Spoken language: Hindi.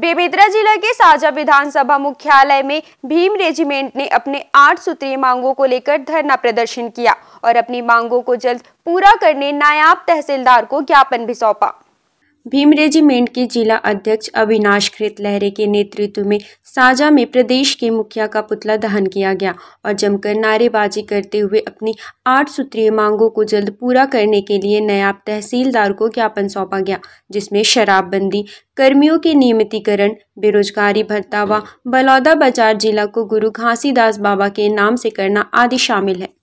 बेमेतरा जिला के साजा विधानसभा मुख्यालय में भीम रेजिमेंट ने अपने 8 सूत्रीय मांगों को लेकर धरना प्रदर्शन किया और अपनी मांगों को जल्द पूरा करने नायाब तहसीलदार को ज्ञापन भी सौंपा। भीम रेजिमेंट के जिला अध्यक्ष अविनाश घृतलहरे के नेतृत्व में साजा में प्रदेश के मुखिया का पुतला दहन किया गया और जमकर नारेबाजी करते हुए अपनी 8 सूत्रीय मांगों को जल्द पूरा करने के लिए नायब तहसीलदार को ज्ञापन सौंपा गया, जिसमें शराबबंदी, कर्मियों के नियमितीकरण, बेरोजगारी भत्ता व बलौदा बाजार जिला को गुरु घासीदास बाबा के नाम से करना आदि शामिल है।